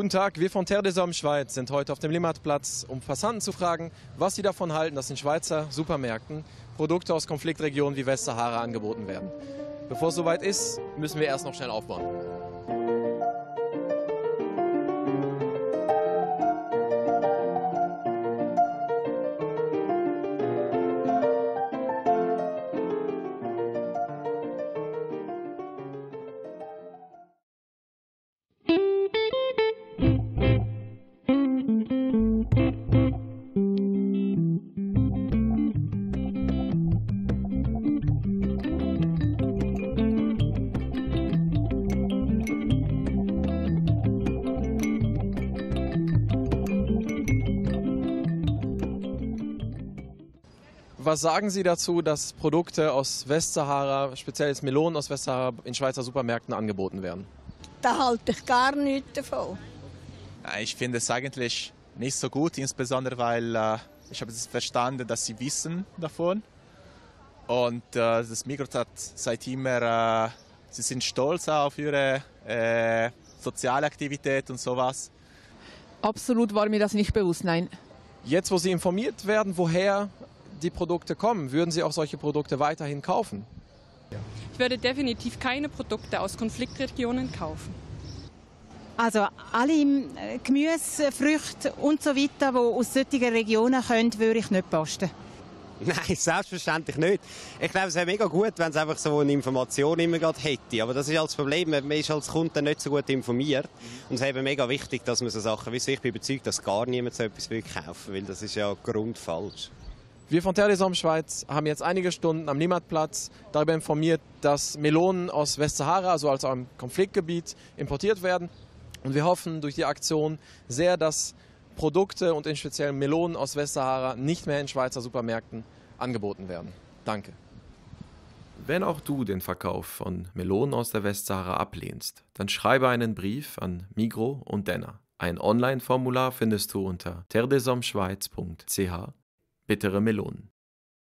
Guten Tag, wir von Terre des Hommes Schweiz sind heute auf dem Limmatplatz, um Passanten zu fragen, was sie davon halten, dass in Schweizer Supermärkten Produkte aus Konfliktregionen wie Westsahara angeboten werden. Bevor es soweit ist, müssen wir erst noch schnell aufbauen. Was sagen Sie dazu, dass Produkte aus Westsahara, speziell Melonen aus Westsahara, in Schweizer Supermärkten angeboten werden? Da halte ich gar nichts davon. Ich finde es eigentlich nicht so gut, insbesondere weil ich habe es verstanden, dass sie wissen davon. Und das Migros hat seit immer, sie sind stolz auf ihre soziale Aktivität und sowas. Absolut war mir das nicht bewusst, nein. Jetzt, wo Sie informiert werden, woher die Produkte kommen, würden Sie auch solche Produkte weiterhin kaufen? Ich würde definitiv keine Produkte aus Konfliktregionen kaufen. Also alle Gemüse, Früchte und so weiter, die aus solchen Regionen kommen, würde ich nicht posten. Nein, selbstverständlich nicht. Ich glaube, es wäre mega gut, wenn es einfach so eine Information immer gerade hätte. Aber das ist das Problem, man ist als Kunde nicht so gut informiert. Und es ist eben mega wichtig, dass man so Sachen weiß. Ich bin überzeugt, dass gar niemand so etwas kaufen will, weil das ist ja grundfalsch. Wir von Terre des Hommes Schweiz haben jetzt einige Stunden am Limmatplatz darüber informiert, dass Melonen aus Westsahara, also einem Konfliktgebiet, importiert werden. Und wir hoffen durch die Aktion sehr, dass Produkte und in speziell Melonen aus Westsahara nicht mehr in Schweizer Supermärkten angeboten werden. Danke. Wenn auch du den Verkauf von Melonen aus der Westsahara ablehnst, dann schreibe einen Brief an Migros und Denner. Ein Online-Formular findest du unter terredeshommesschweiz.ch. Bittere Melonen.